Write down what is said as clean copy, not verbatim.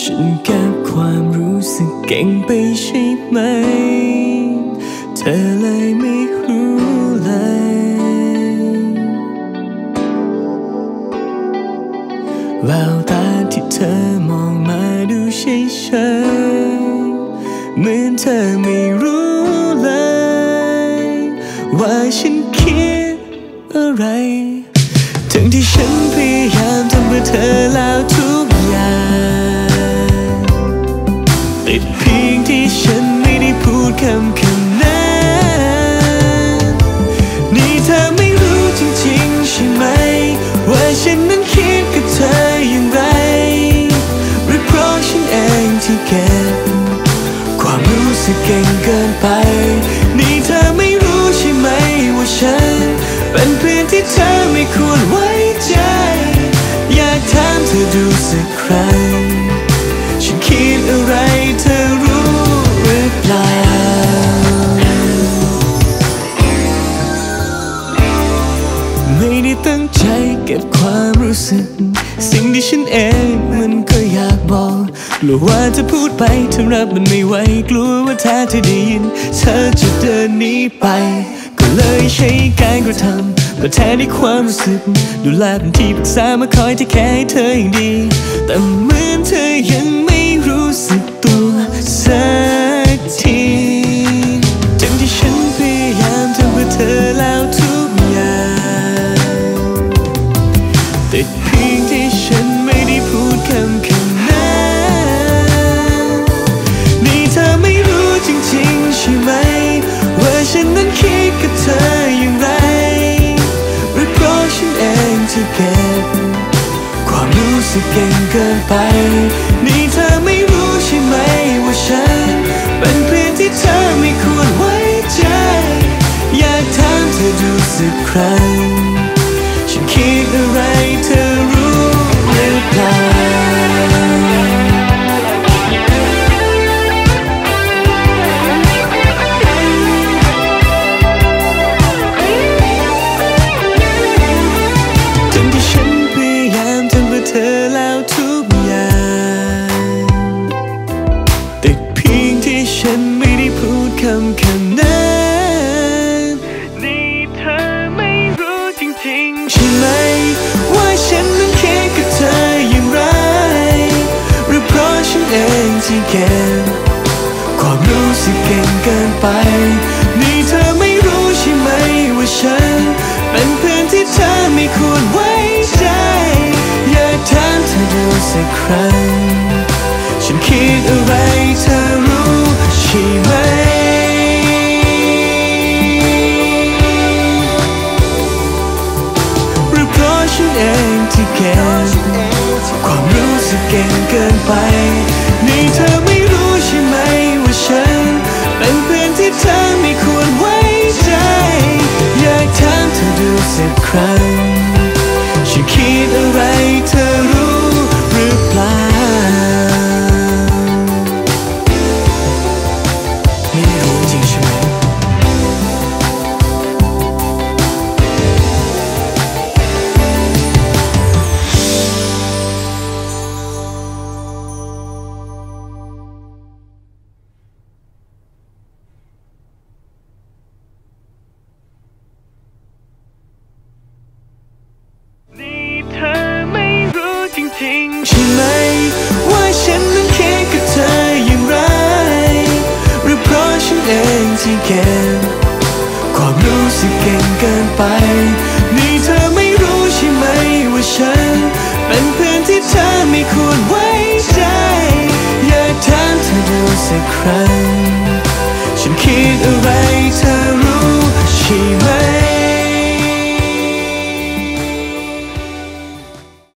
ฉันเก็บความรู้สึกเก่งไปใช่ไหมเธอเลยไม่รู้เลยแววตาที่เธอมองมาดูเฉยๆเหมือนเธอไม่รู้เลยว่าฉันคิดอะไรถึงที่ฉันพยายามทำเพื่อเธอแล้วทุกอย่างติดเพียงที่ฉันไม่ได้พูดคำนั้นนี่เธอไม่รู้จริงๆใช่ไหมว่าฉันนั้นคิดกับเธออย่างไรหรือเพราะฉันเองที่เก็บความรู้สึกเก่งเกินไปนี่เธอไม่รู้ใช่ไหมว่าฉันเป็นเพื่อนที่เธอไม่ควรไว้ใจอยากถามเธอดูสักครั้งฉันคิดอะไรเธอรู้หรือเปล่าไม่ได้ตั้งใจเก็บความรู้สึกสิ่งที่ฉันเองมันก็อยากบอกกลัวว่าจะพูดไปเธอรับมันไม่ไหวกลัวว่าถ้าเธอได้ยินเธอจะเดินหนีไปก็เลยใช้การกระทำมาแทนที่ความรู้สึกดูแลเป็นที่ปรึกษามาคอยที่แค่ให้เธออย่างดีแต่เหมือนเธอยังไม่รู้สึกตัวสักทีทั้งที่ฉันพยายามทำเพื่อเธอแล้วทุกอย่างแต่เพียงที่ฉันไม่ได้พูดคำนั้นนี่เธอไม่รู้จริงๆใช่ไหมว่าฉันนั้นคิดกับเธออย่างไรหรือเพราะฉันเองที่เก็บความรู้สึกเก่งเกินไปนี่เธอไม่รู้ใช่ไหมว่าฉันเป็นเพื่อนที่เธอไม่ควรไว้ใจอยากถามเธอดูสักครั้งฉันคิดอะไรเธอรู้หรือเปล่าความรู้สึกเก่งเกินไปนี่เธอไม่รู้ใช่ไหมว่าฉันเป็นเพื่อนที่เธอไม่ควรไว้ใจอยากถามเธอดูสักครั้งฉันคิดอะไรเธอรู้ใช่ไหมหรือเพราะฉันเองที่เก็บความรู้สึกเก่งเกินไปนี่เธอไม่รู้ใช่ไหมว่าฉันเป็นเพื่อนที่เธอไม่ควรไว้ใจอยากถามเธอดูสักครั้งฉันคิดอะไรเธอรู้หรือเปล่าไม่รู้จริงใช่ไหมความรู้สึกเก่งเกินไปนี่เธอไม่รู้ใช่ไหมว่าฉันเป็นเพื่อนที่เธอไม่ควรไว้ใจอยากถามเธอดูสักครั้งฉันคิดอะไรเธอ